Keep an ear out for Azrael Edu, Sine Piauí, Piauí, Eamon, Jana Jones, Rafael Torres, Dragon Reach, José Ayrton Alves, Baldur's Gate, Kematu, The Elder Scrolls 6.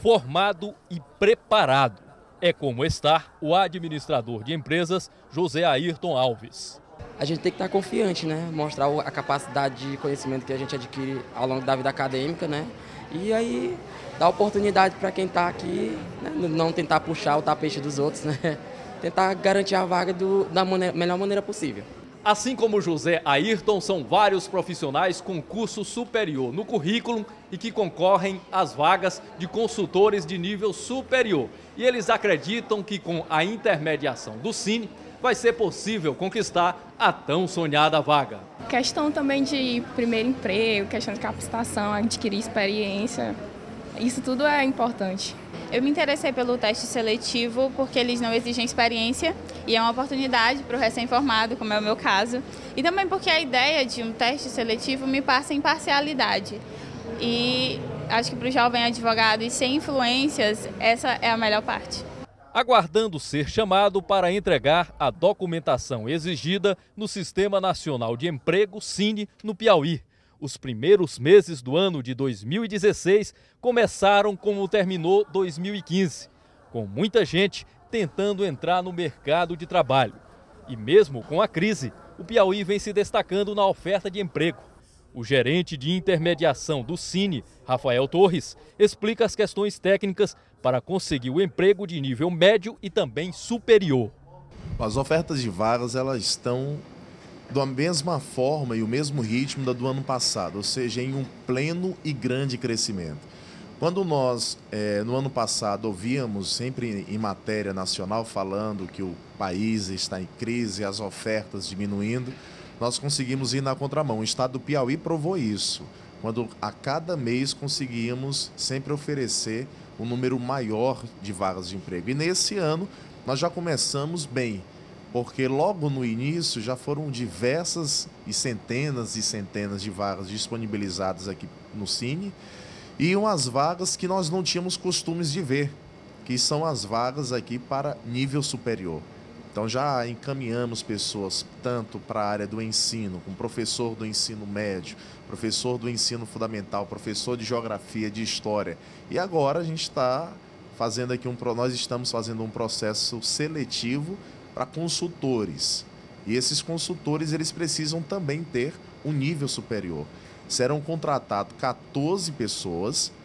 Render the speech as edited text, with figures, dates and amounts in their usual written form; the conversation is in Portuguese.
formado e preparado. É como está o administrador de empresas José Ayrton Alves. A gente tem que estar confiante, né? Mostrar a capacidade de conhecimento que a gente adquire ao longo da vida acadêmica, né? E aí dar oportunidade para quem está aqui, né? Não tentar puxar o tapete dos outros, né? Tentar garantir a vaga da melhor maneira possível. Assim como José Ayrton, são vários profissionais com curso superior no currículo e que concorrem às vagas de consultores de nível superior. E eles acreditam que com a intermediação do Sine vai ser possível conquistar a tão sonhada vaga. Questão também de primeiro emprego, questão de capacitação, adquirir experiência, isso tudo é importante. Eu me interessei pelo teste seletivo porque eles não exigem experiência e é uma oportunidade para o recém-formado, como é o meu caso. E também porque a ideia de um teste seletivo me passa imparcialidade. E acho que para o jovem advogado e sem influências, essa é a melhor parte. Aguardando ser chamado para entregar a documentação exigida no Sistema Nacional de Emprego, Sine, no Piauí. Os primeiros meses do ano de 2016 começaram como terminou 2015, com muita gente tentando entrar no mercado de trabalho. E mesmo com a crise, o Piauí vem se destacando na oferta de emprego. O gerente de intermediação do Sine, Rafael Torres, explica as questões técnicas para conseguir o emprego de nível médio e também superior. As ofertas de vagas, elas estão da mesma forma e o mesmo ritmo da do ano passado, ou seja, em um pleno e grande crescimento. Quando nós, no ano passado, ouvíamos sempre em matéria nacional falando que o país está em crise, as ofertas diminuindo, nós conseguimos ir na contramão. O estado do Piauí provou isso, quando a cada mês conseguimos sempre oferecer um número maior de vagas de emprego. E nesse ano nós já começamos bem, porque logo no início já foram diversas e centenas de vagas disponibilizadas aqui no Sine, e umas vagas que nós não tínhamos costumes de ver, que são as vagas aqui para nível superior. Então já encaminhamos pessoas tanto para a área do ensino, com professor do ensino médio, professor do ensino fundamental, professor de geografia, de história. E agora a gente está fazendo aqui nós estamos fazendo um processo seletivo para consultores, e esses consultores eles precisam também ter um nível superior. Serão contratados 14 pessoas